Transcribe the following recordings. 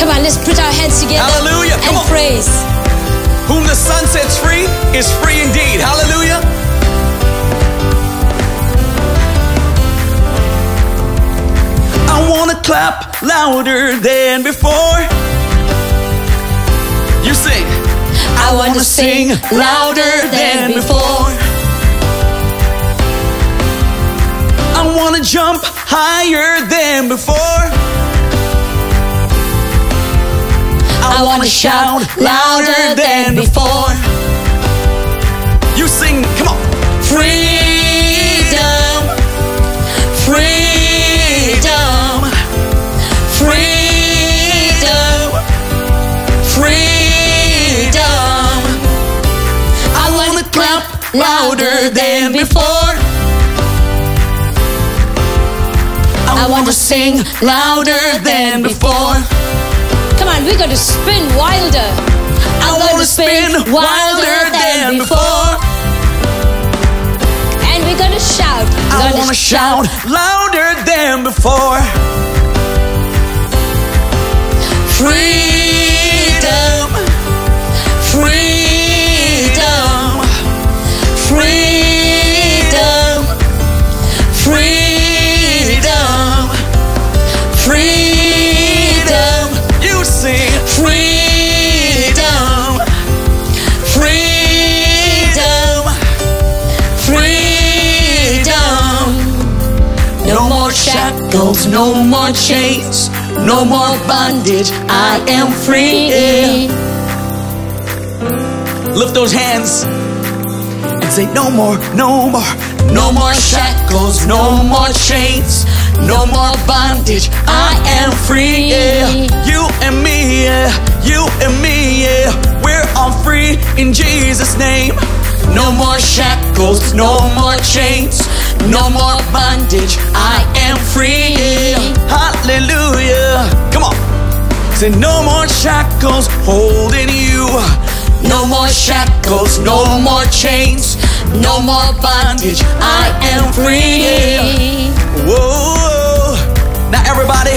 Come on, let's put our hands together. Hallelujah. Come on. And praise. Whom the Son sets free is free indeed. Hallelujah. I want to clap louder than before. You sing. I want to sing louder than before. I want to jump higher than before. I want to shout louder than before. You sing, come on. Freedom, freedom, freedom, freedom. I want to clap louder than before. I want to sing louder than before. Come on, we're going to spin wilder. I want to spin wilder than before. And we're going to shout. I want to shout louder than before. Freedom, freedom, freedom, freedom. Freedom, you sing. Freedom, freedom, freedom. No more shackles, no more chains, no more bondage. I am free. Yeah. Lift those hands and say, no more, no more, no more shackles, no more chains. No more bondage, I am free, yeah. You and me, yeah. You and me, yeah. We're all free in Jesus' name. No more shackles, no more chains, no more bondage, I am free, yeah. Hallelujah. Come on. Say no more shackles holding you. No more shackles, no more chains, no more bondage, I am free, yeah. Whoa. Now everybody,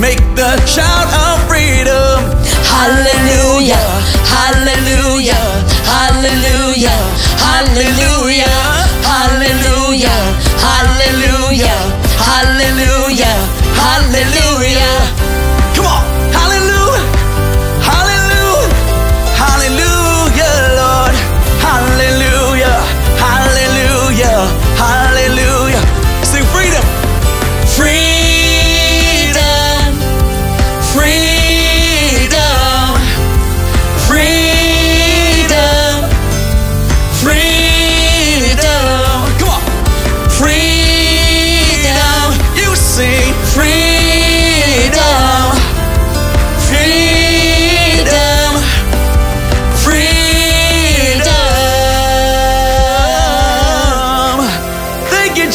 make the shout of freedom. Hallelujah, hallelujah, hallelujah, hallelujah, hallelujah, hallelujah, hallelujah, hallelujah. Come on, hallelujah, hallelujah, hallelujah, Lord. Hallelujah, hallelujah, hallelujah. Sing freedom, free.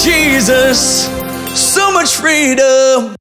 Jesus, so much freedom.